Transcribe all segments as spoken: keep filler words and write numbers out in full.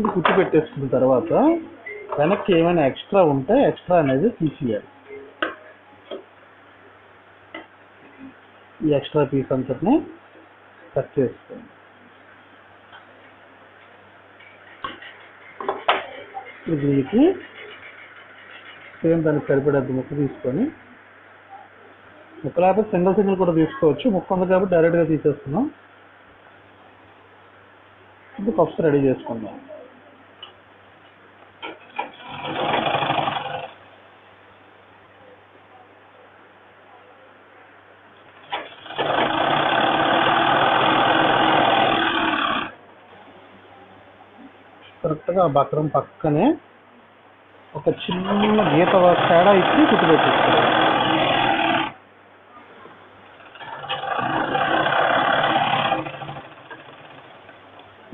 ఇది కుట్టి పెట్టేసుకున్న తర్వాత వెనక్కి ఏమైనా ఎక్స్ట్రా ఉంటే ఎక్స్ట్రా అనేది తీసేయాలి. ఈ ఎక్స్ట్రా పీస్ అంతటిని కట్ చేసుకోండి. దీనికి సేమ్ దానికి సరిపడేది ముక్క తీసుకొని, ముక్క లేకపోతే సింగిల్ సింగిల్ కూడా తీసుకోవచ్చు, ముక్క ఉంది కాబట్టి డైరెక్ట్గా తీసేస్తున్నాం. ఇది కప్స్ రెడీ చేసుకుందాం. కరెక్ట్గా బక్రం పక్కనే ఒక చిన్న గీత తేడా ఇచ్చి కుట్టిపెట్టిస్తాం.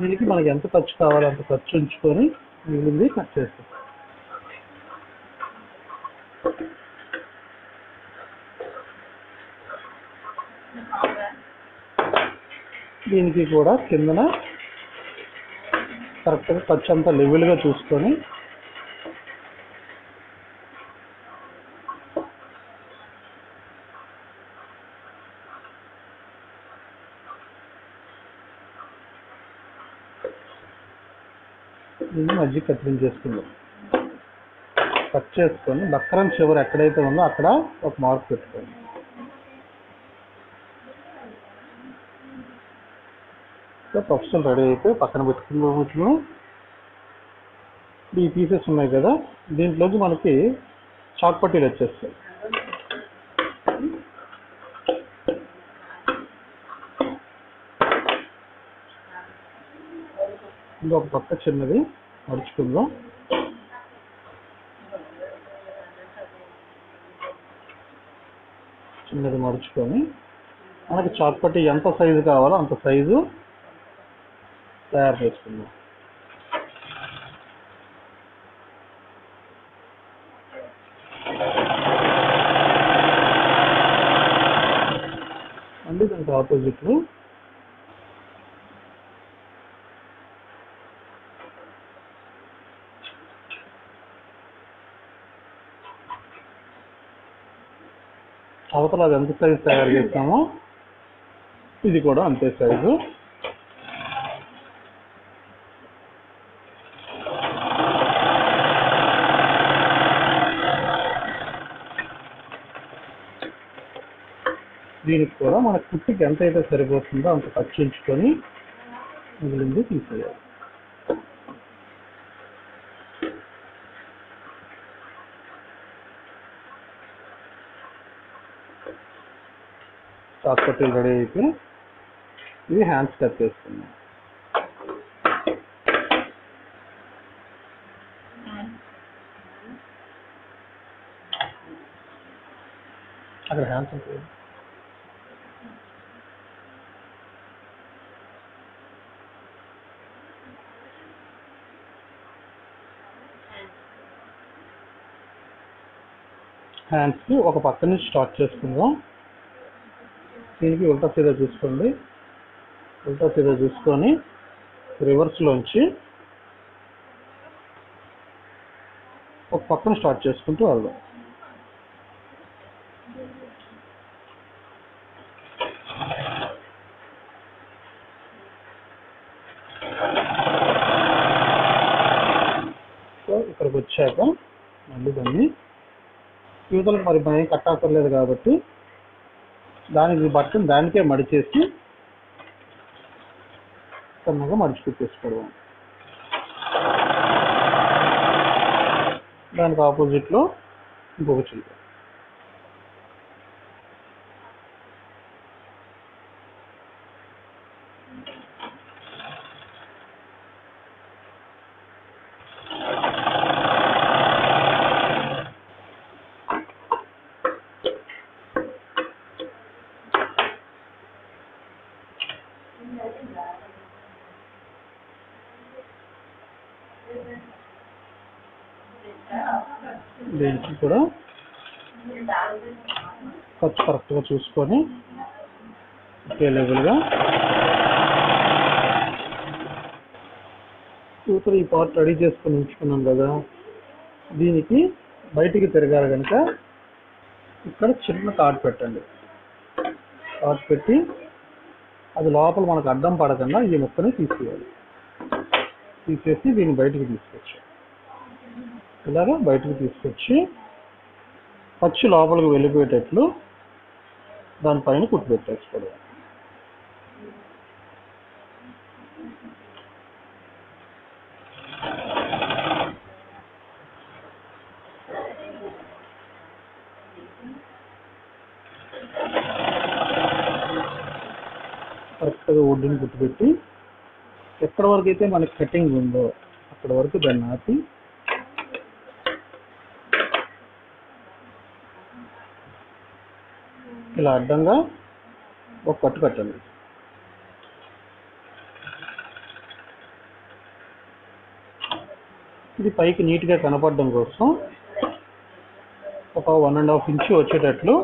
దీనికి మనకి ఎంత ఖర్చు కావాలో అంత ఖర్చు ఉంచుకొని మిగిలింది కట్ చేస్తాం. దీనికి కూడా కిందన కరెక్ట్గా ఖర్చు అంతా లెవెల్గా చూసుకొని దీన్ని మధ్య కత్తిరించేసుకుందాం. కట్ చేసుకొని బక్రం చివరి ఎక్కడైతే ఉందో అక్కడ ఒక మార్క్ పెట్టుకోండి. పప్సులు రెడీ అయితే పక్కన పెట్టుకున్నాము. ఈ పీసెస్ ఉన్నాయి కదా, దీంట్లోకి మనకి చాక్ పట్టీలు వచ్చేస్తాయి. ఇది ఒక పక్క చిన్నది మడుచుకుందాం. చిన్నది మడుచుకొని మనకి చాక్ పట్టీ ఎంత సైజు కావాలో అంత సైజు తయారు చేసుకుందాం. అంటే దానికి ఆపోజిట్లు అవతల అది ఎంత సైజు తయారు చేస్తామో ఇది కూడా అంతే సైజు. దీనికి కూడా మన కుట్టికి ఎంత అయితే సరిపోతుందో అంత పచ్చించుకొని మిగిలింది తీసేయాలి. చాక్ పట్టీలు రెడీ అయితే ఇవి హ్యాండ్స్ కట్ చేసుకున్నాం. అక్కడ హ్యాండ్స్ ఉంటాయి. హ్యాండ్స్కి ఒక పక్క నుంచి స్టార్ట్ చేసుకుందాం. దీనికి ఉల్టా సీదా చూసుకోండి. ఉల్టా సీదా చూసుకొని రివర్స్లోంచి ఒక పక్కన స్టార్ట్ చేసుకుంటూ వెళ్దాం. సో ఇక్కడికి వచ్చాక మళ్ళీ దాన్ని యూతలకు మరి మనం కట్టాకర్లేదు కాబట్టి దానికి బట్టను దానికే మడిచేసి సన్నగా మడిచి పెట్టేసుకోవడం. దానికి ఆపోజిట్లో ఇంకొక చీర. దీనికి కూడా ఖర్చు కరెక్ట్గా చూసుకొని ఒకే లెవెల్గా two three part ready చేసుకొని ఉంచుకున్నాం కదా. దీనికి బయటికి తిరగాలి గనుక ఇక్కడ చిన్న కార్డ్ పెట్టండి. కార్డ్ పెట్టి అది లోపల మనకు అడ్డం పడకుండా ఈ ముక్కని తీసేయాలి. తీసేసి దీన్ని బయటికి తీసుకొచ్చి ఇలాగా బయటికి తీసుకొచ్చి పచ్చి లోపలికి వెళ్ళిపోయేటట్లు దానిపైన కుట్టు పెట్టేసుకోవాలి. కరెక్ట్గా వడ్డీని గుర్తుపెట్టి ఎక్కడి వరకు అయితే మనకి కటింగ్ ఉందో అక్కడి వరకు దాన్ని ఆపి ఇలా అడ్డంగా ఒక కట్టు కట్టండి. ఇది పైకి నీట్గా కనపడడం కోసం ఒక వన్ అండ్ హాఫ్ ఇంచ్ వచ్చేటట్లు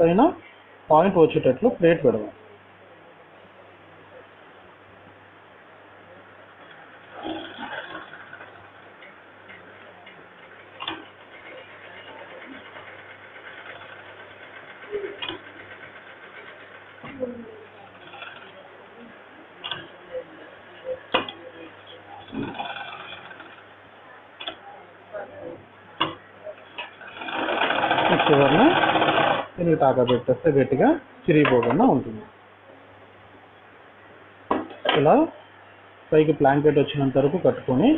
పైన పాయింట్ వచ్చేటట్లు ప్లేట్ పెడదాం. చిన్న తాగా పెట్టేస్తే గట్టిగా చిరిగిపోకుండా ఉంటుంది. ఇలా పైకి బ్లాంకెట్ వచ్చినంత వరకు కట్టుకొని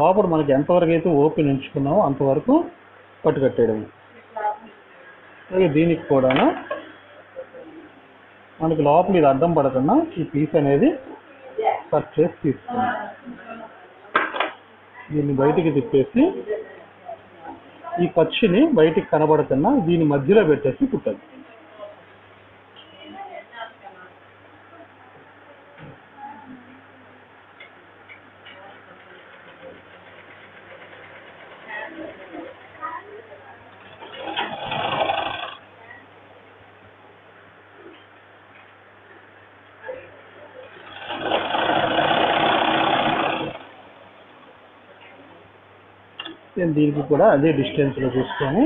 లోపల మనకి ఎంతవరకు అయితే ఓపెన్ ఉంచుకున్నామో అంతవరకు పట్టు కట్టేయడం. అలాగే దీనికి కూడా మనకి లోపల ఇది అడ్డం పడకుండా ఈ పీస్ అనేది కట్ చేసి తీసుకున్నాం. దీన్ని బయటికి తిప్పేసి ఈ పచ్చిని బయటికి కనబడకుండా దీని మధ్యలో పెట్టేసి కుట్టాలి. దీనికి కూడా అదే డిస్టెన్స్ లో చూసుకొని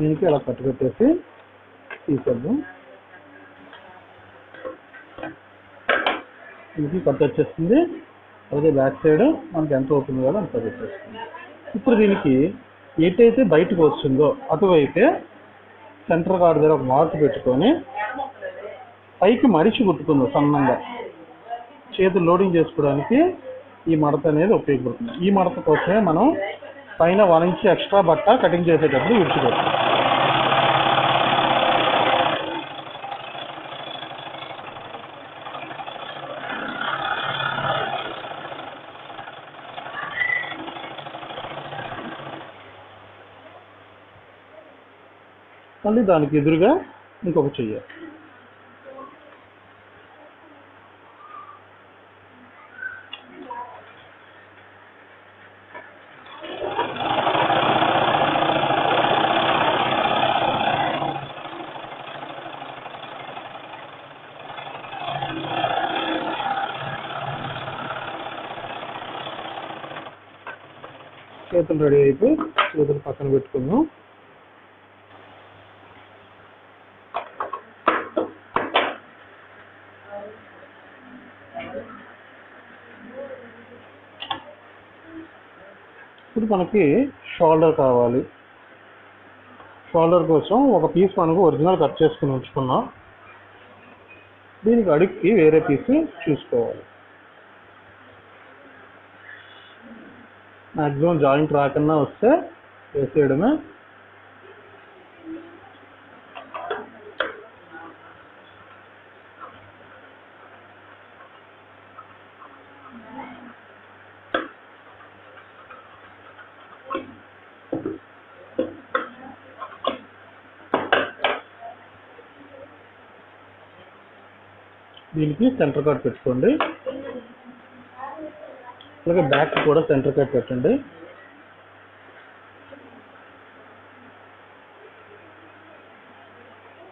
దీనికి అలా కట్టు కట్టేసి తీసేద్దాం. దీనికి కట్ వచ్చేస్తుంది. అలాగే బ్యాక్ సైడ్ మనకి ఎంత ఓపెన్ కావాలో అంత వచ్చేస్తుంది. ఇప్పుడు దీనికి ఏటైతే బయటకు వస్తుందో అటువైతే సెంటర్ కార్డ్ దగ్గర ఒక మార్క్ పెట్టుకొని పైకి మడిచి కుట్టుకుందాం. సన్నంగా చేతులు లోడింగ్ చేసుకోవడానికి ఈ మడత అనేది ఉపయోగపడుతుంది. ఈ మడత కోసమే మనం పైన వన్ ఇంచ్ ఎక్స్ట్రా బట్ట కటింగ్ చేసేటప్పుడు విడిచిపెట్టాం. మళ్ళీ దానికి ఎదురుగా ఇంకొక చెయ్యాలి. చేతులు రెడీ అయిపోయి చేతులు పక్కన పెట్టుకుందాం. ఇప్పుడు మనకి షోల్డర్ కావాలి. షోల్డర్ కోసం ఒక పీస్ మనకు ఒరిజినల్ కట్ చేసుకుని ఉంచుకున్నాం. దీనికి అడుక్కి వేరే పీస్ చూసుకోవాలి. मैक्सिमम జాయింట్ రాకన్నా వస్తే చేసేయడమే. దీనికి సెంటర్ కట్ పెట్టుకోండి, అలాగే బ్యాక్ కూడా సెంటర్ కట్ పెట్టండి.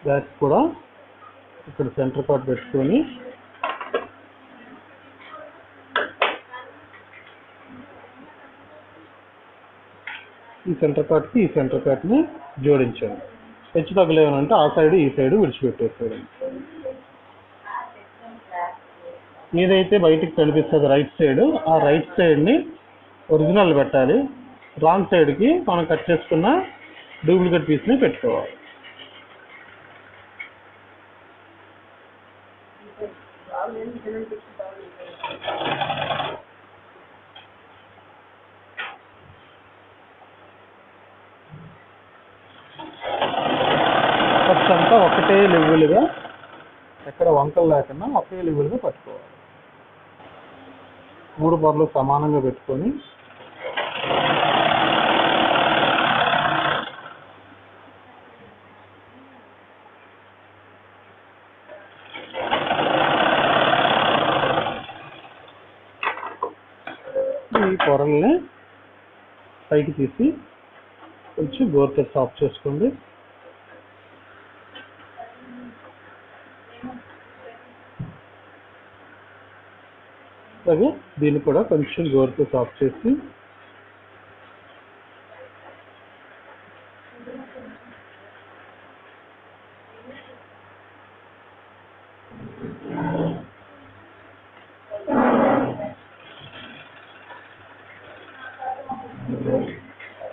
బ్యాక్ కూడా ఇక్కడ సెంటర్ కట్ పెట్టుకొని ఈ సెంటర్ కట్కి ఈ సెంటర్ కట్ని జోడించండి. హెచ్చు తగ్గలేమనంటే ఆ సైడ్ ఈ సైడ్ విడిచిపెట్టేసేయండి. ఏదైతే బయటికి కనిపిస్తుంది రైట్ సైడ్, ఆ రైట్ సైడ్ని ఒరిజినల్ పెట్టాలి. రాంగ్ సైడ్కి మనం కట్ చేసుకున్న డూప్లికేట్ పీస్ని పెట్టుకోవాలి. ఫస్ట్ అంతా ఒకటే లెవెల్గా ఎక్కడ వంకలు లేకుండా ఒకే లెవెల్గా పట్టుకోవాలి. మూడు పొరలు సమానంగా పెట్టుకొని ఈ పొరల్ని పైకి తీసి కొంచెం గోర్తో సాఫ్ చేసుకోండి. అలాగే దీన్ని కూడా కొంచెం గోరుతో సాఫ్ చేసి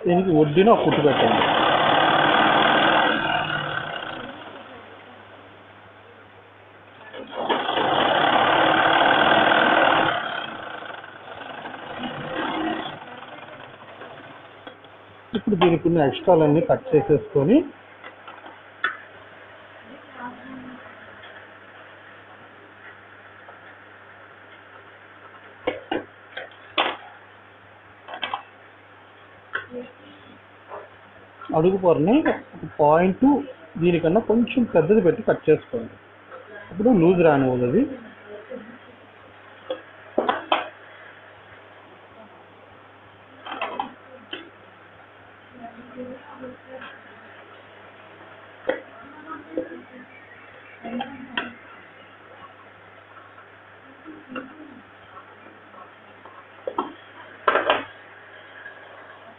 దీనికి ఒడ్డున ఒక కుట్టు పెట్టండి. ఇప్పుడు దీనికి ఉన్న ఎక్స్ట్రాలన్నీ కట్ చేసేసుకొని అడుగు పొరని పాయింట్ దీనికన్నా కొంచెం పెద్దది పెట్టి కట్ చేసుకోండి. ఇప్పుడు లూజ్ రానివ్వదు.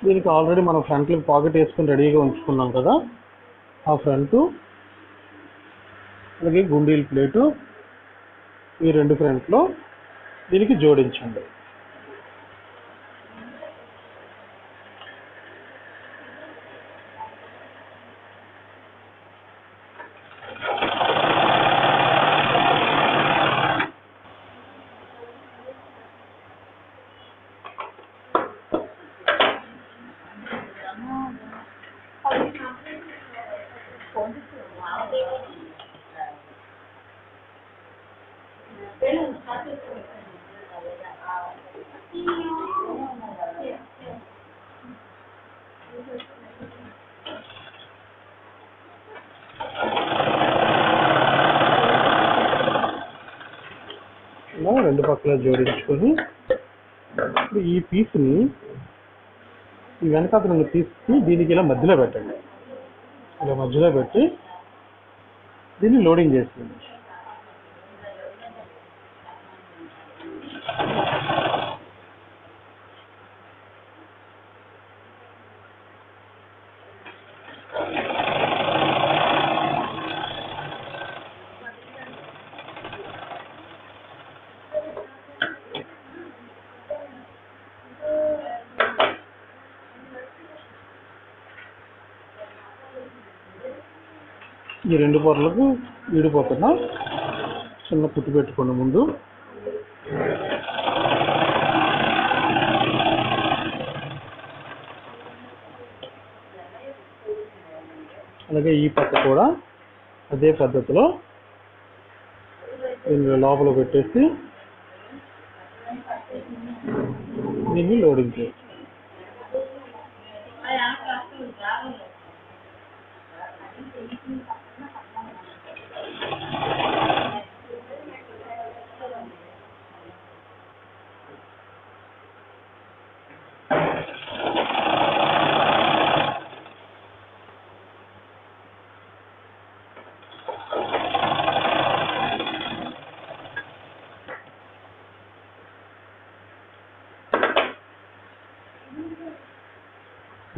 దీనికి ఆల్రెడీ మనం ఫ్రంట్లో పాకెట్ వేసుకొని రెడీగా ఉంచుకున్నాం కదా, ఆ ఫ్రంట్ అలాగే గుండీల ప్లేటు ఈ రెండు ఫ్రంట్లో దీనికి జోడించండి. రెండు పక్కల జోడించుకొని ఇప్పుడు ఈ పీస్ని ఈ వెనక రెండు పీస్ని దీనికి ఇలా మధ్యలో పెట్టండి. ఇలా మధ్యలో పెట్టి దీన్ని లోడింగ్ చేస్తుంది. ఈ రెండు పొరలకు ఈడిపోతున్నా చిన్న కుట్టు పెట్టుకోండి. ముందు అలాగే ఈ పక్క కూడా అదే పద్ధతిలో దీన్ని లోపల పెట్టేసి దీన్ని లోడింగ్ చేయాలి.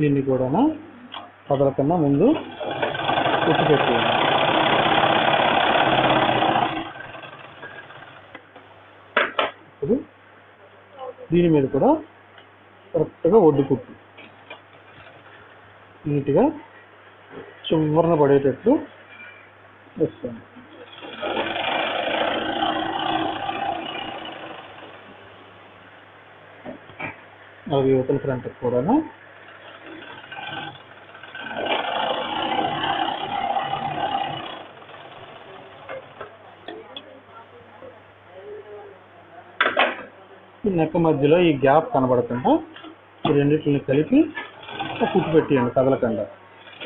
దీన్ని కూడా కదలకన్నా ముందు ఉప్పు పెట్టేయాలి. ఇప్పుడు దీని మీద కూడా కరెక్ట్గా ఒడ్డు కుట్టు నీట్గా చివరన పడేటట్లు వస్తాను. అవి యువతల ఫ్రంట్ కూడా నెక్క మధ్యలో ఈ గ్యాప్ కనబడకుండా ఈ రెండింటిని కలిపి కుట్టు పెట్టేయండి కదలకుండా.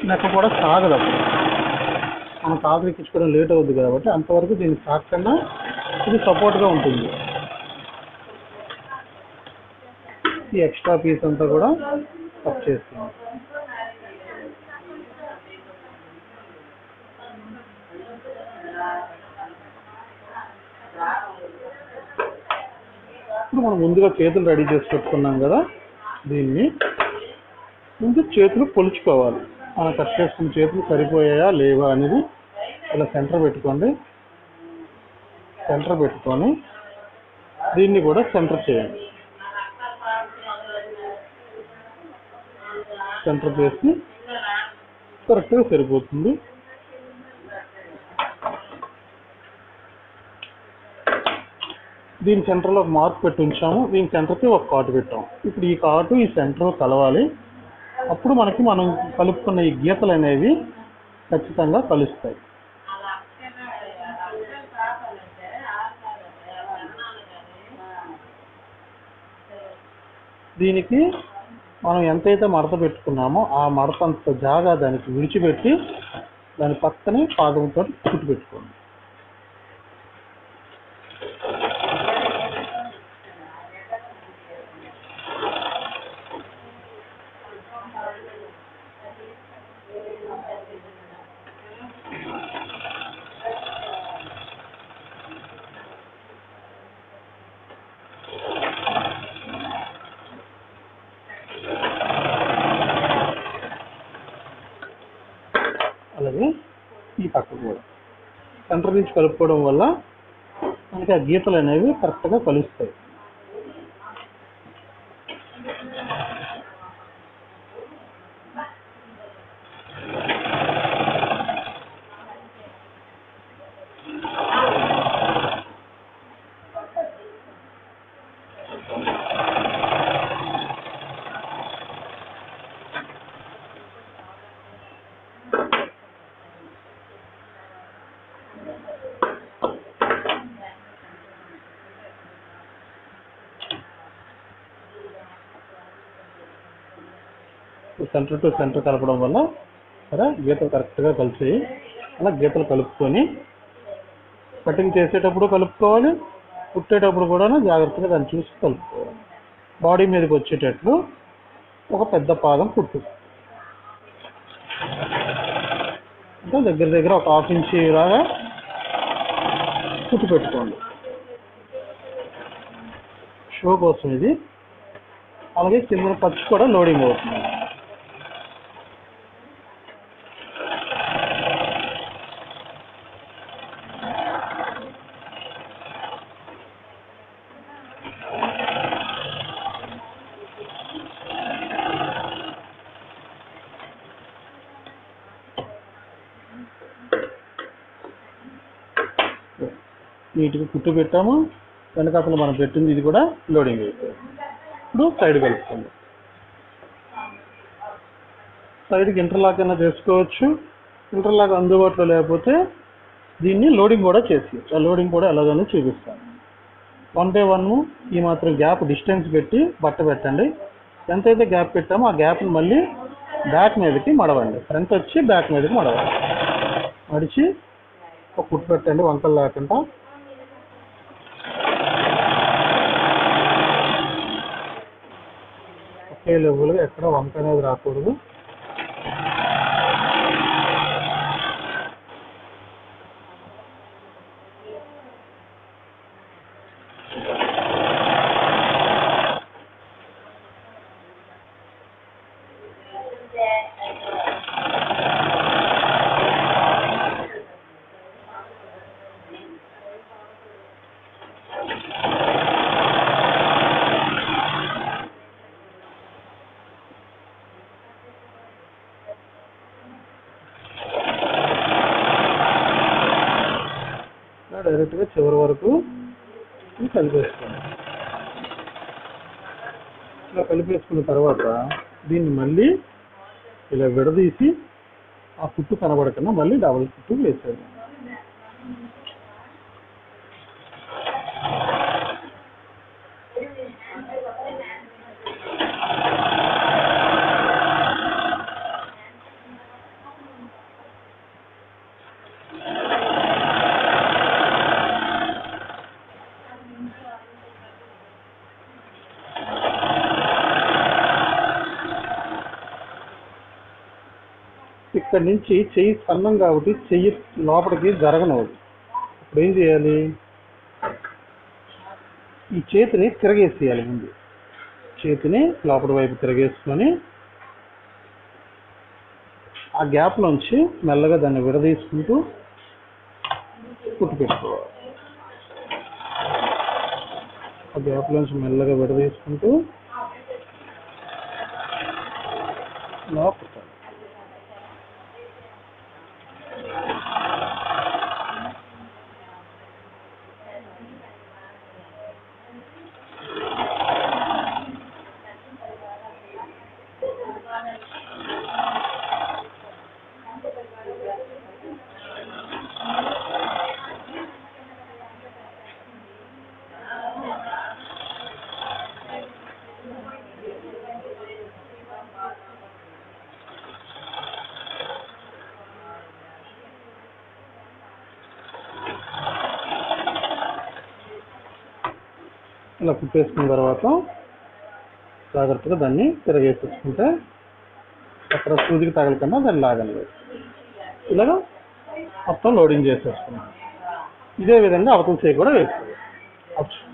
నెక్క కూడా సాగదు, మనం సాగు ఎక్కించుకోవడం లేట్ అవుద్ది కాబట్టి అంతవరకు దీన్ని సాగకుండా ఇది సపోర్ట్గా ఉంటుంది. ఈ ఎక్స్ట్రా పీస్ అంతా కూడా కట్ చేస్తాం. ఇప్పుడు మనం ముందుగా చేతులు రెడీ చేసి పెట్టుకున్నాం కదా, దీన్ని ముందు చేతులు కొలుచుకోవాలి. మనం కట్ చేసుకున్న చేతులు సరిపోయాయా లేవా అనేది ఇలా సెంటర్ పెట్టుకోండి. సెంటర్ పెట్టుకొని దీన్ని కూడా సెంటర్ చేయండి. సెంటర్ చేసి కరెక్ట్గా సరిపోతుంది. దీని సెంటర్లో ఒక మార్క్ పెట్టి ఉంచాము, దీని సెంటర్కి ఒక కాటు పెట్టాము. ఇప్పుడు ఈ కాటు ఈ సెంటర్ కలవాలి. అప్పుడు మనకి మనం కలుపుకున్న ఈ గీతలు అనేవి ఖచ్చితంగా కలుస్తాయి. దీనికి మనం ఎంతైతే మడత పెట్టుకున్నామో ఆ మడతంత జాగా దానికి విడిచిపెట్టి దాని పక్కనే పాదంతో కుట్టు పెట్టుకోండి. అలాగే ఈ పక్క కూడా సెంటర్ నుంచి కలుపుకోవడం వల్ల మనకి ఆ గీతలు అనేవి కరెక్ట్గా కలుస్తాయి. సెంటర్ టు సెంటర్ కలపడం వల్ల సరే గీతలు కరెక్ట్గా కలిసాయి. అలా గీతలు కలుపుకొని కటింగ్ చేసేటప్పుడు కలుపుకోవాలి, కుట్టేటప్పుడు కూడా జాగ్రత్తగా దాన్ని చూసి కలుపుకోవాలి. బాడీ మీదకి వచ్చేటట్లు ఒక పెద్ద పాదం కుట్టు, అంటే దగ్గర దగ్గర ఒక హాఫ్ ఇంచ్ లాగా కుట్టు పెట్టుకోండి. షో కోసం ఇది. అలాగే కింద ఖర్చు కూడా లోడింగ్ అవుతుంది. నీట్గా కుట్టు పెట్టాము, వెనక అసలు మనం పెట్టింది ఇది కూడా లోడింగ్ అయిపోయింది. ఇప్పుడు సైడ్ కలుపుకోండి. సైడ్కి ఇంటర్లాక్ అయినా చేసుకోవచ్చు, ఇంటర్లాక్ అందుబాటులో లేకపోతే దీన్ని లోడింగ్ కూడా చేసి ఆ లోడింగ్ కూడా ఎలాగనో చూపిస్తాను. వన్ బై వన్ ఈ మాత్రం గ్యాప్ డిస్టెన్స్ పెట్టి బట్ట పెట్టండి. ఎంతైతే గ్యాప్ పెట్టామో ఆ గ్యాప్ని మళ్ళీ బ్యాక్ మీదకి మడవండి, ఫ్రంట్ వచ్చి బ్యాక్ మీదకి మడవండి, మడిచి ఒక కుట్టు పెట్టండి వంకలు లేకుండా. ఒకే లెవెల్గా ఎక్కడ వంక అనేది రాకూడదు. డైరెక్ట్గా చివరి వరకు కలిపేసుకోండి. ఇలా కలిపేసుకున్న తర్వాత దీన్ని మళ్ళీ ఇలా విడదీసి ఆ కుట్టు కనబడకుండా మళ్ళీ డబల్ కుట్టు వేసేది. ఇక్కడ నుంచి చెయ్యి సన్నం కాబట్టి చెయ్యి లోపలికి జరగనవదు. ఇప్పుడు ఏం చేయాలి, ఈ చేతిని తిరగేసేయాలి. ముందు చేతిని లోపలి వైపు తిరగేసుకొని ఆ గ్యాప్లోంచి మెల్లగా దాన్ని విడదీసుకుంటూ కుట్టు పెట్టుకోవాలి. ఆ గ్యాప్లోంచి మెల్లగా విడదీసుకుంటూ లోపల ఇలా కుట్టేసుకున్న తర్వాత జాగ్రత్తగా దాన్ని తిరగేసేసుకుంటే అక్కడ సూదికి తగలకుండా దాన్ని లాగలేదు. ఇలాగా మొత్తం లోడింగ్ చేసేసుకున్నాం. ఇదే విధంగా అవతల చేయి కూడా వేసుకోవాలి.